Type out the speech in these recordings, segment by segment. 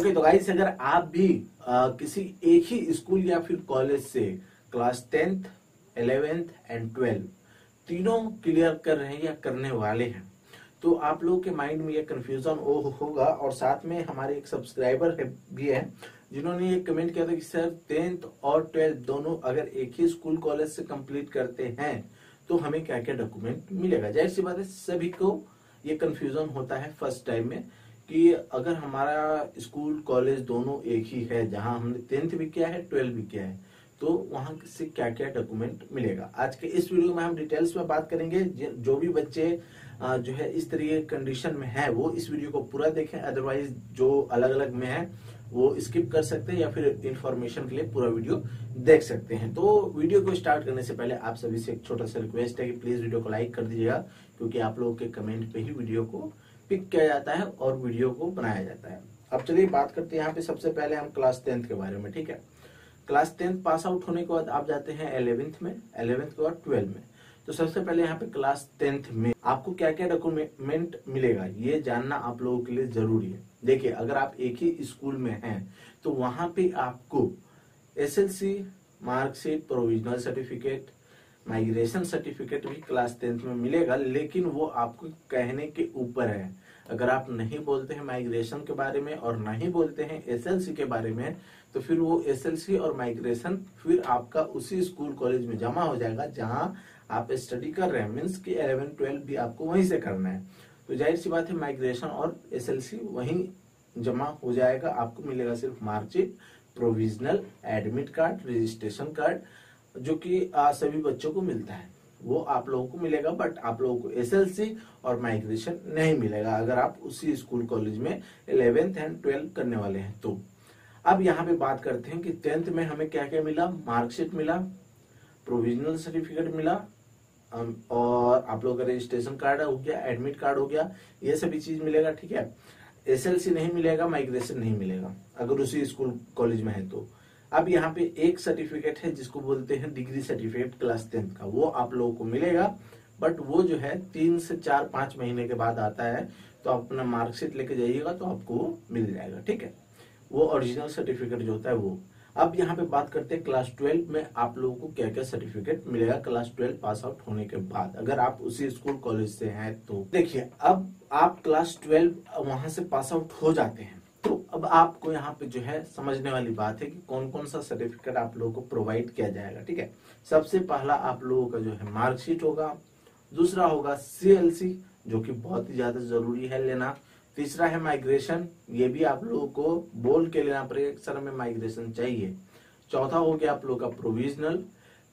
Okay तो guys अगर आप भी किसी एक ही स्कूल या फिर कॉलेज से क्लास 10th 11th एंड 12 तीनों क्लियर कर रहे हैं या करने वाले हैं तो आप लोगों के माइंड में ये कंफ्यूजन होगा। और साथ में हमारे एक सब्सक्राइबर भी है जिन्होंने ये कमेंट किया था कि सर 10th और 12th दोनों अगर एक ही स्कूल कॉलेज से कंप्लीट करते हैं तो हमें क्या क्या डॉक्यूमेंट मिलेगा। जाहिर सी बात है सभी को ये कंफ्यूजन होता है फर्स्ट टाइम में कि अगर हमारा स्कूल कॉलेज दोनों एक ही है जहां हमने 10th भी किया है 12th भी किया है तो वहां से क्या क्या डॉक्यूमेंट मिलेगा। आज के इस वीडियो में हम डिटेल्स में बात करेंगे। जो भी बच्चे जो है इस तरीके कंडीशन में है वो इस वीडियो को पूरा देखें, अदरवाइज जो अलग अलग में है वो स्किप कर सकते हैं या फिर इन्फॉर्मेशन के लिए पूरा वीडियो देख सकते हैं। तो वीडियो को स्टार्ट करने से पहले आप सभी से एक छोटा सा रिक्वेस्ट है कि प्लीज वीडियो को लाइक कर दीजिएगा क्योंकि आप लोगों के कमेंट पे ही वीडियो को पिक किया जाता है और वीडियो को बनाया जाता है। अब चलिए बात करते हैं यहाँ पे सबसे पहले हम क्लास 10th के बारे में, ठीक है। क्लास 10th पास आउट होने के बाद आप जाते हैं 11th में, 11th के बाद 12th में। तो सबसे पहले यहाँ पे क्लास 10th में आपको क्या क्या डॉक्यूमेंट मिलेगा ये जानना आप लोगों के लिए जरूरी है। देखिए अगर आप एक ही स्कूल में हैं तो वहां पे आपको SLC marksheet, provisional certificate, migration certificate भी क्लास 10th में मिलेगा, लेकिन वो आपको कहने के ऊपर है। अगर आप नहीं बोलते हैं माइग्रेशन के बारे में और नहीं बोलते हैं SLC के बारे में तो फिर वो SLC और माइग्रेशन फिर आपका उसी स्कूल कॉलेज में जमा हो जाएगा जहां आप स्टडी कर रहे हैं, मीन्स कि 11 12 भी आपको वहीं से करना है। तो जाहिर सी बात है माइग्रेशन और SLC वहीं जमा हो जाएगा, आपको मिलेगा सिर्फ marksheet, provisional, admit card, registration card जो कि सभी बच्चों को मिलता है वो आप लोगों को मिलेगा, बट आप लोगों को SLC और माइग्रेशन नहीं मिलेगा अगर आप उसी स्कूल कॉलेज में 11th एंड 12th करने वाले हैं। तो अब यहाँ पे बात करते हैं कि 10th में हमें क्या क्या मिला। मार्कशीट मिला, प्रोविजनल सर्टिफिकेट मिला और आप लोगों का रजिस्ट्रेशन कार्ड हो गया, एडमिट कार्ड हो गया, ये सभी चीज मिलेगा, ठीक है। SLC नहीं मिलेगा, माइग्रेशन नहीं मिलेगा अगर उसी स्कूल कॉलेज में है तो। अब यहाँ पे एक सर्टिफिकेट है जिसको बोलते हैं डिग्री सर्टिफिकेट क्लास 10th का, वो आप लोगों को मिलेगा बट वो जो है 3 से 4-5 महीने के बाद आता है। तो आप अपना मार्कशीट लेके जाइएगा तो आपको वो मिल जाएगा, ठीक है, वो ओरिजिनल सर्टिफिकेट जो होता है वो। अब यहाँ पे बात करते हैं क्लास 12 में आप लोगों को क्या क्या सर्टिफिकेट मिलेगा क्लास 12 पास आउट होने के बाद अगर आप उसी स्कूल कॉलेज से हैं तो। देखिए अब आप क्लास 12 वहां से पास आउट हो जाते हैं तो अब आपको यहाँ पे जो है समझने वाली बात है कि कौन कौन सा सर्टिफिकेट आप लोगों को प्रोवाइड किया जाएगा, ठीक है। सबसे पहला आप लोगों का जो है मार्कशीट होगा, दूसरा होगा CLC जो कि बहुत ही ज्यादा जरूरी है लेना, तीसरा है माइग्रेशन, ये भी आप लोगों को बोल के लेना पड़ेगा सर हमें माइग्रेशन चाहिए, चौथा हो गया आप लोगों का प्रोविजनल,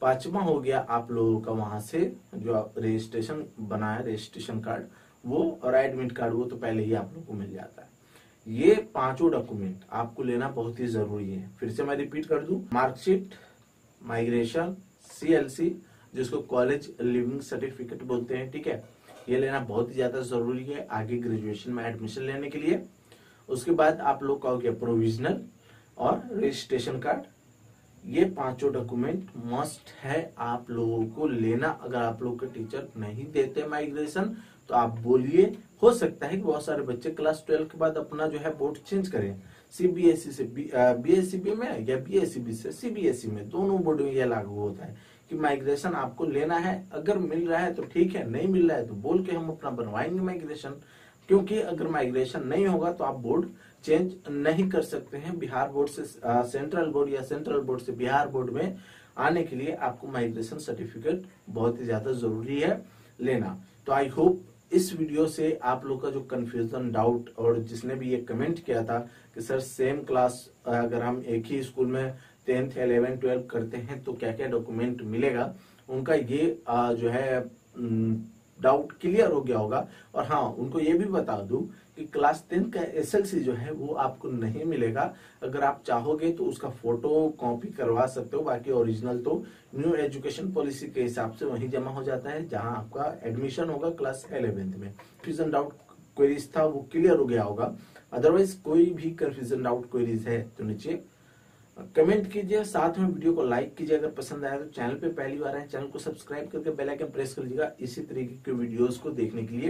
पांचवा हो गया आप लोगों का वहां से जो रजिस्ट्रेशन बनाया रजिस्ट्रेशन कार्ड वो और एडमिट कार्ड वो तो पहले ही आप लोगों को मिल जाता है। ये पांचों डॉक्यूमेंट आपको लेना बहुत ही जरूरी है। फिर से मैं रिपीट कर दूं, मार्कशीट, माइग्रेशन, CLC जिसको कॉलेज लिविंग सर्टिफिकेट बोलते हैं, ठीक है, ये लेना बहुत ही ज्यादा जरूरी है आगे ग्रेजुएशन में एडमिशन लेने के लिए। उसके बाद आप लोग का हो गया प्रोविजनल और रजिस्ट्रेशन कार्ड, ये पांचों डॉक्यूमेंट मस्ट है आप लोगों को लेना। अगर आप लोग के टीचर नहीं देते माइग्रेशन तो आप बोलिए, हो सकता है कि बहुत सारे बच्चे क्लास 12 के बाद अपना जो है बोर्ड चेंज करें, CBSE से BSEB में या BSEB से CBSE में, दोनों बोर्ड में यह लागू होता है कि माइग्रेशन आपको लेना है। अगर मिल रहा है तो ठीक है, नहीं मिल रहा है तो बोल के हम अपना बनवाएंगे माइग्रेशन, क्योंकि अगर माइग्रेशन नहीं होगा तो आप बोर्ड चेंज नहीं कर सकते हैं। बिहार बोर्ड से सेंट्रल बोर्ड या सेंट्रल बोर्ड से बिहार बोर्ड में आने के लिए आपको माइग्रेशन सर्टिफिकेट बहुत ही ज्यादा जरूरी है लेना। तो आई होप इस वीडियो से आप लोग का जो कंफ्यूजन, डाउट और जिसने भी ये कमेंट किया था कि सर सेम क्लास अगर हम एक ही स्कूल में 10th 11 12 करते हैं तो क्या क्या डॉक्यूमेंट मिलेगा, उनका ये जो है डाउट क्लियर हो गया होगा। और हाँ, उनको ये भी बता दूं कि क्लास 10 का SLC जो है वो आपको नहीं मिलेगा। अगर आप चाहोगे तो उसका फोटो कॉपी करवा सकते हो, बाकी ओरिजिनल तो न्यू एजुकेशन पॉलिसी के हिसाब से वहीं जमा हो जाता है जहां आपका एडमिशन होगा क्लास 11th में। कंफ्यूजन डाउट क्वेरीज था वो क्लियर हो गया होगा, अदरवाइज कोई भी कंफ्यूजन डाउट क्वेरीज है तो नीचे कमेंट कीजिए, साथ में वीडियो को लाइक कीजिए। अगर पसंद आया तो चैनल पे पहली बार आए चैनल को सब्सक्राइब करके बेल आइकन प्रेस कर लीजिएगा इसी तरीके के वीडियोस को देखने के लिए।